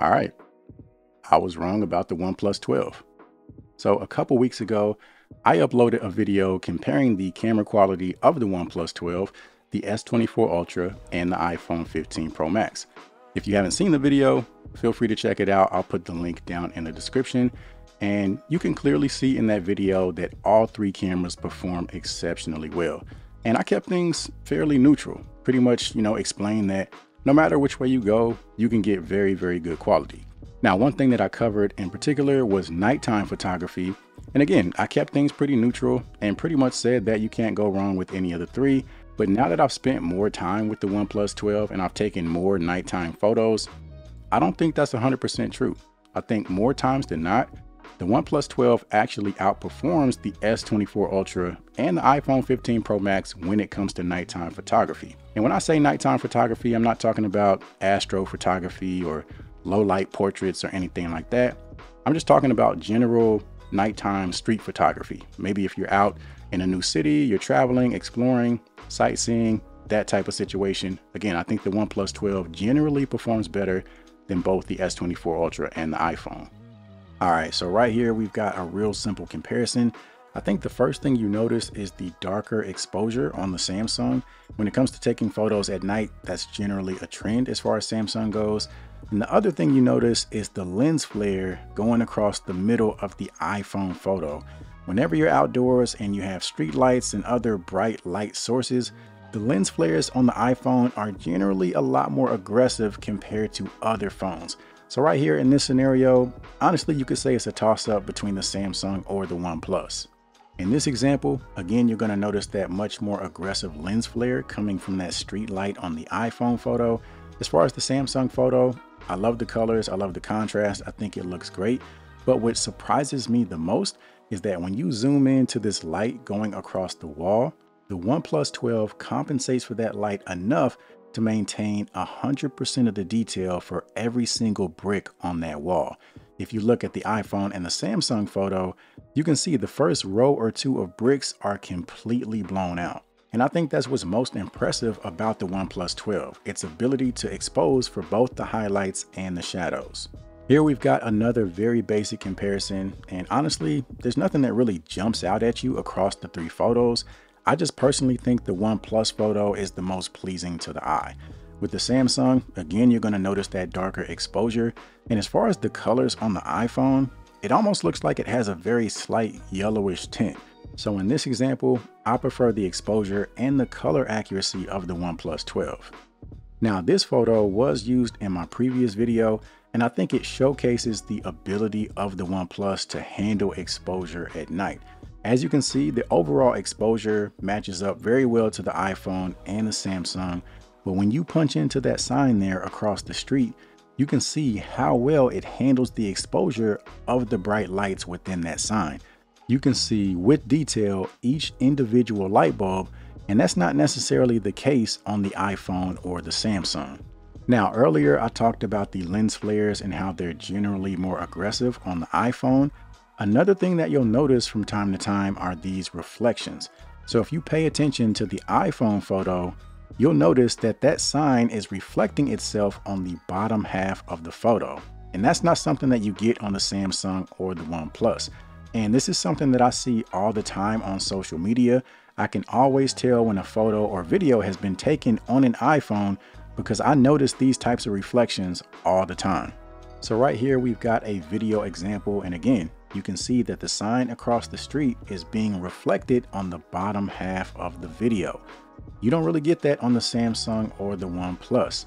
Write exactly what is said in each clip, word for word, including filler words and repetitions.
All right, I was wrong about the OnePlus twelve. So a couple weeks ago, I uploaded a video comparing the camera quality of the OnePlus twelve, the S twenty-four Ultra, and the iPhone fifteen Pro Max. If you haven't seen the video, feel free to check it out. I'll put the link down in the description. And you can clearly see in that video that all three cameras perform exceptionally well. And I kept things fairly neutral, pretty much, you know, explain that no matter which way you go, you can get very, very good quality. Now, one thing that I covered in particular was nighttime photography. And again, I kept things pretty neutral and pretty much said that you can't go wrong with any of the three. But now that I've spent more time with the OnePlus twelve and I've taken more nighttime photos, I don't think that's one hundred percent true. I think more times than not, the OnePlus twelve actually outperforms the S twenty-four Ultra and the iPhone fifteen Pro Max when it comes to nighttime photography. And when I say nighttime photography, I'm not talking about astrophotography or low light portraits or anything like that. I'm just talking about general nighttime street photography. Maybe if you're out in a new city, you're traveling, exploring, sightseeing, that type of situation. Again, I think the OnePlus twelve generally performs better than both the S twenty-four Ultra and the iPhone. All right, so right here, we've got a real simple comparison. I think the first thing you notice is the darker exposure on the Samsung. When it comes to taking photos at night, that's generally a trend as far as Samsung goes. And the other thing you notice is the lens flare going across the middle of the iPhone photo. Whenever you're outdoors and you have street lights and other bright light sources, the lens flares on the iPhone are generally a lot more aggressive compared to other phones. So right here in this scenario, honestly, you could say it's a toss-up between the Samsung or the OnePlus. In this example, again, you're going to notice that much more aggressive lens flare coming from that street light on the iPhone photo. As far as the Samsung photo, I love the colors, I love the contrast, I think it looks great. But what surprises me the most is that when you zoom in to this light going across the wall, the OnePlus twelve compensates for that light enough to maintain one hundred percent of the detail for every single brick on that wall. If you look at the iPhone and the Samsung photo, you can see the first row or two of bricks are completely blown out. And I think that's what's most impressive about the OnePlus twelve, its ability to expose for both the highlights and the shadows. Here we've got another very basic comparison. And honestly, there's nothing that really jumps out at you across the three photos. I just personally think the OnePlus photo is the most pleasing to the eye. With the Samsung, again, you're going to notice that darker exposure. And as far as the colors on the iPhone, it almost looks like it has a very slight yellowish tint. So in this example, I prefer the exposure and the color accuracy of the OnePlus twelve. Now, this photo was used in my previous video, and I think it showcases the ability of the OnePlus to handle exposure at night. As you can see, the overall exposure matches up very well to the iPhone and the Samsung, but when you punch into that sign there across the street, you can see how well it handles the exposure of the bright lights within that sign. You can see with detail each individual light bulb, and that's not necessarily the case on the iPhone or the Samsung. Now, earlier I talked about the lens flares and how they're generally more aggressive on the iPhone. Another thing that you'll notice from time to time are these reflections. So if you pay attention to the iPhone photo, you'll notice that that sign is reflecting itself on the bottom half of the photo. And that's not something that you get on the Samsung or the OnePlus. And this is something that I see all the time on social media. I can always tell when a photo or video has been taken on an iPhone because I notice these types of reflections all the time. So right here, we've got a video example. And again, you can see that the sign across the street is being reflected on the bottom half of the video. You don't really get that on the Samsung or the OnePlus.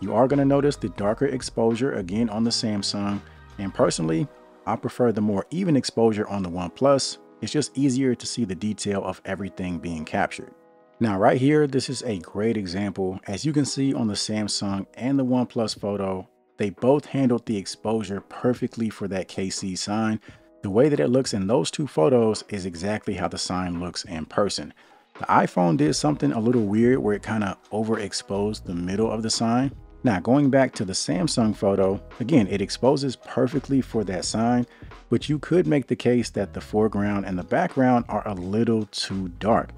You are going to notice the darker exposure again on the Samsung. And personally, I prefer the more even exposure on the OnePlus. It's just easier to see the detail of everything being captured. Now right here, this is a great example. As you can see on the Samsung and the OnePlus photo, they both handled the exposure perfectly for that K C sign. The way that it looks in those two photos is exactly how the sign looks in person. The iPhone did something a little weird where it kind of overexposed the middle of the sign. Now going back to the Samsung photo, again, it exposes perfectly for that sign, but you could make the case that the foreground and the background are a little too dark.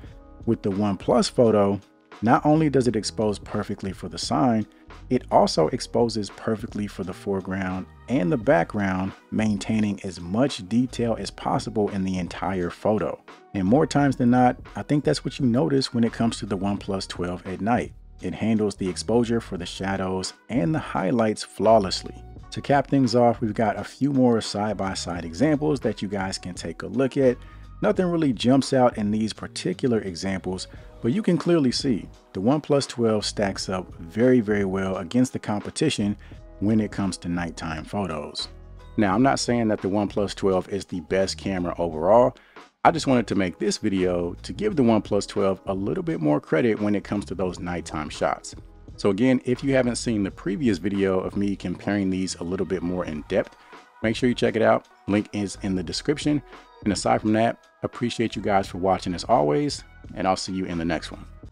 With the OnePlus photo, not only does it expose perfectly for the sign, It also exposes perfectly for the foreground and the background, maintaining as much detail as possible in the entire photo. And more times than not, I think that's what you notice when it comes to the OnePlus twelve at night. It handles the exposure for the shadows and the highlights flawlessly. To cap things off, we've got a few more side-by-side examples that you guys can take a look at. Nothing really jumps out in these particular examples, but you can clearly see the OnePlus twelve stacks up very, very well against the competition when it comes to nighttime photos. Now, I'm not saying that the OnePlus twelve is the best camera overall. I just wanted to make this video to give the OnePlus twelve a little bit more credit when it comes to those nighttime shots. So again, if you haven't seen the previous video of me comparing these a little bit more in depth, make sure you check it out. Link is in the description. And aside from that, appreciate you guys for watching as always, and I'll see you in the next one.